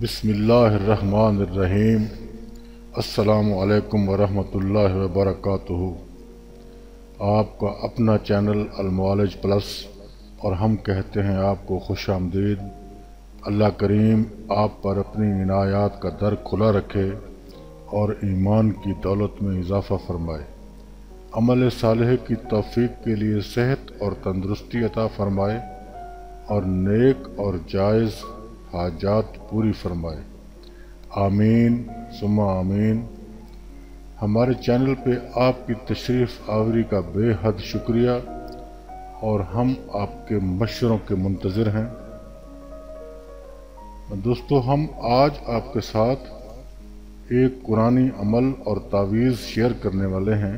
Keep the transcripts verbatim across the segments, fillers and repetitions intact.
बिस्मिल्लाहिर्रहमानिर्रहीम। अस्सलामु अलैकुम वरहमतुल्लाहि वबरकातुहू। आपका अपना चैनल अल मोआलिज प्लस और हम कहते हैं आपको खुश आमदीद। अल्लाह करीम आप पर अपनी इनायात का दर खुला रखे और ईमान की दौलत में इजाफ़ा फरमाए, अमल सालेह की तौफीक के लिए सेहत और तंदरुस्ती अता फरमाए और नेक और जायज़ हाजात पूरी फरमाए। आमीन सुम्मा आमीन। हमारे चैनल पे आपकी तशरीफ़ आवरी का बेहद शुक्रिया और हम आपके मशवरों के मुंतज़र हैं। दोस्तों, हम आज आपके साथ एक कुरानी अमल और तावीज़ शेयर करने वाले हैं।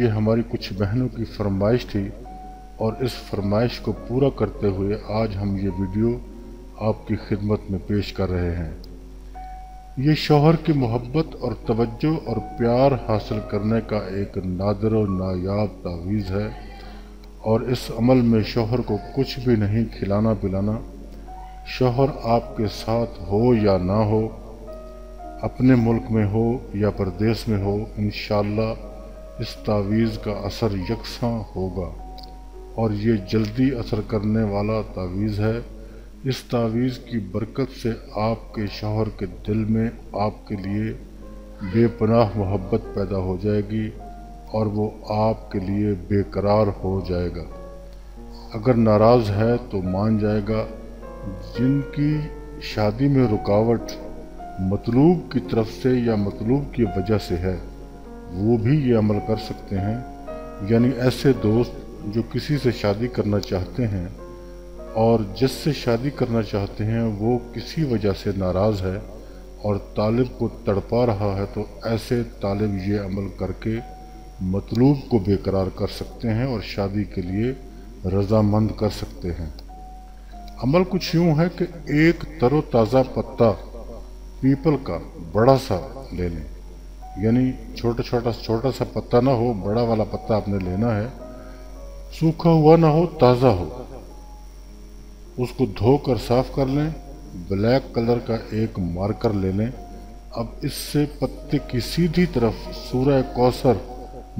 ये हमारी कुछ बहनों की फरमाइश थी और इस फरमाइश को पूरा करते हुए आज हम ये वीडियो आपकी खिदमत में पेश कर रहे हैं। ये शौहर की मोहब्बत और तवज्जो और प्यार हासिल करने का एक नादर व नायाब तावीज़ है और इस अमल में शौहर को कुछ भी नहीं खिलाना पिलाना। शौहर आपके साथ हो या ना हो, अपने मुल्क में हो या परदेश में हो, इंशाअल्लाह इस तावीज़ का असर यकसा होगा और ये जल्दी असर करने वाला तावीज़ है। इस तावीज़ की बरकत से आपके शौहर के दिल में आपके लिए बेपनाह मोहब्बत पैदा हो जाएगी और वो आपके लिए बेकरार हो जाएगा। अगर नाराज़ है तो मान जाएगा। जिनकी शादी में रुकावट मतलूब की तरफ से या मतलूब की वजह से है वो भी ये अमल कर सकते हैं। यानी ऐसे दोस्त जो किसी से शादी करना चाहते हैं और जिससे शादी करना चाहते हैं वो किसी वजह से नाराज़ है और तालिब को तड़पा रहा है, तो ऐसे तालिब ये अमल करके मतलूब को बेकरार कर सकते हैं और शादी के लिए रजामंद कर सकते हैं। अमल कुछ यूँ है कि एक तरोताज़ा पत्ता पीपल का बड़ा सा ले लें, यानी छोटा छोटा छोटा सा पत्ता ना हो, बड़ा वाला पत्ता आपने लेना है। सूखा हुआ ना हो, ताज़ा हो। उसको धोकर साफ कर लें। ब्लैक कलर का एक मार्कर ले लें। अब इससे पत्ते की सीधी तरफ सूरह कौसर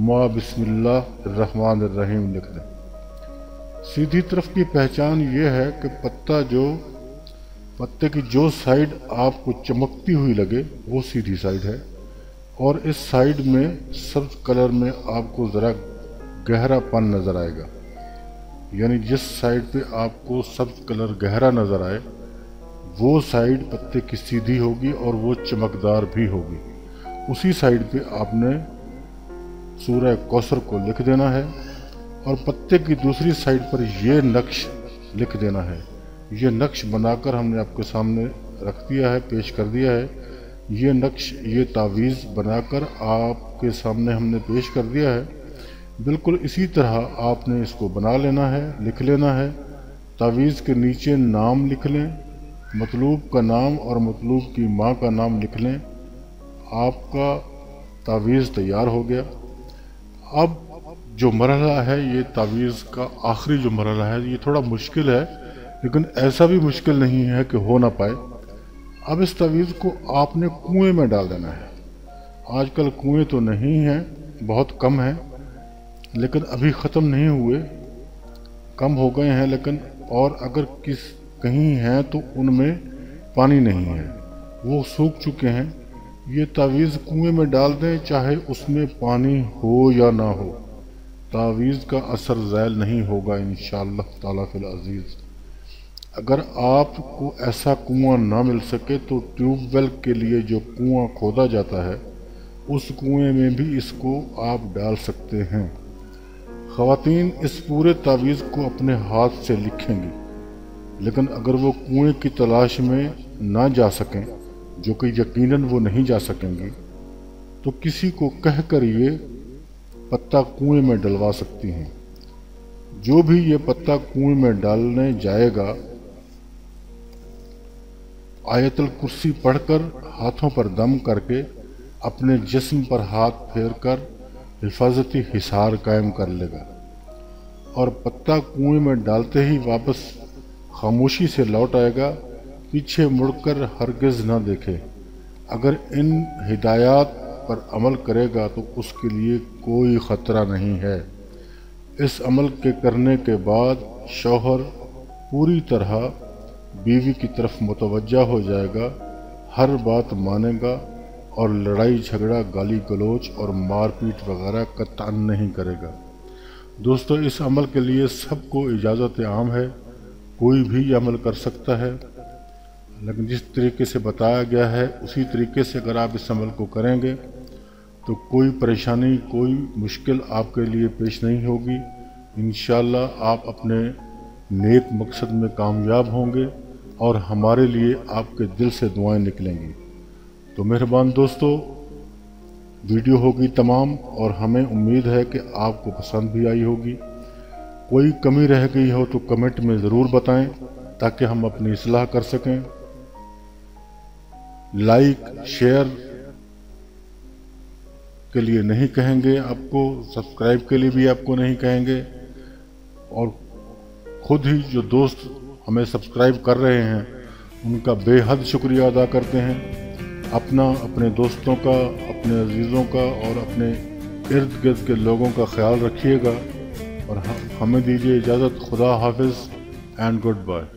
माँ बिस्मिल्लाहिर्रहमानिर्रहीम लिख दें। सीधी तरफ की पहचान ये है कि पत्ता जो पत्ते की जो साइड आपको चमकती हुई लगे वो सीधी साइड है और इस साइड में सब्ज कलर में आपको ज़रा गहरापन नज़र आएगा। यानी जिस साइड पे आपको सब्ज कलर गहरा नज़र आए वो साइड पत्ते की सीधी होगी और वो चमकदार भी होगी। उसी साइड पे आपने सूरह कौसर को लिख देना है और पत्ते की दूसरी साइड पर ये नक्श लिख देना है। ये नक्श बनाकर हमने आपके सामने रख दिया है, पेश कर दिया है। ये नक्श, ये तावीज़ बनाकर आपके सामने हमने पेश कर दिया है। बिल्कुल इसी तरह आपने इसको बना लेना है, लिख लेना है। तावीज़ के नीचे नाम लिख लें, मतलूब का नाम और मतलूब की माँ का नाम लिख लें। आपका तावीज़ तैयार हो गया। अब जो मरहला है, ये तावीज़ का आखिरी जो मरहला है ये थोड़ा मुश्किल है, लेकिन ऐसा भी मुश्किल नहीं है कि हो ना पाए। अब इस तावीज़ को आपने कुएँ में डाल देना है। आजकल कुएँ तो नहीं हैं, बहुत कम हैं, लेकिन अभी ख़त्म नहीं हुए, कम हो गए हैं, लेकिन और अगर किस कहीं हैं तो उनमें पानी नहीं है, वो सूख चुके हैं। ये तावीज़ कुएं में डाल दें, चाहे उसमें पानी हो या ना हो, तावीज़ का असर ज़ायल नहीं होगा इंशाअल्लाह ताला फिल अज़ीज़। अगर आपको ऐसा कुआं ना मिल सके तो ट्यूबवेल के लिए जो कुआं खोदा जाता है उस कुएं में भी इसको आप डाल सकते हैं। ख़वातीन इस पूरे तावीज़ को अपने हाथ से लिखेंगी, लेकिन अगर वो कुएं की तलाश में ना जा सकें, जो कि यकीनन वो नहीं जा सकेंगी, तो किसी को कहकर ये पत्ता कुएं में डलवा सकती हैं। जो भी ये पत्ता कुएं में डालने जाएगा, आयतुल कुर्सी पढ़कर हाथों पर दम करके अपने जिस्म पर हाथ फेरकर हिफाजती हिसार कायम कर लेगा और पत्ता कुएं में डालते ही वापस खामोशी से लौट आएगा पीछे मुड़कर हरगिज़ न देखे। अगर इन हिदायत पर अमल करेगा तो उसके लिए कोई ख़तरा नहीं है। इस अमल के करने के बाद शौहर पूरी तरह बीवी की तरफ मुतवज्जा हो जाएगा, हर बात मानेगा और लड़ाई झगड़ा, गाली गलोच और मारपीट वगैरह कतई नहीं करेगा। दोस्तों, इस अमल के लिए सबको इजाज़त आम है, कोई भी ये अमल कर सकता है, लेकिन जिस तरीके से बताया गया है उसी तरीके से अगर आप इस अमल को करेंगे तो कोई परेशानी, कोई मुश्किल आपके लिए पेश नहीं होगी। इंशाल्लाह आप अपने नेक मकसद में कामयाब होंगे और हमारे लिए आपके दिल से दुआएं निकलेंगी। तो मेहरबान दोस्तों, वीडियो होगी तमाम और हमें उम्मीद है कि आपको पसंद भी आई होगी। कोई कमी रह गई हो तो कमेंट में ज़रूर बताएं ताकि हम अपनी इस्लाह कर सकें। लाइक शेयर के लिए नहीं कहेंगे आपको, सब्सक्राइब के लिए भी आपको नहीं कहेंगे, और खुद ही जो दोस्त हमें सब्सक्राइब कर रहे हैं उनका बेहद शुक्रिया अदा करते हैं। अपना, अपने दोस्तों का, अपने अजीज़ों का और अपने इर्द गिर्द के लोगों का ख्याल रखिएगा और हमें दीजिए इजाज़त। खुदा हाफिज़ एंड गुड बाय।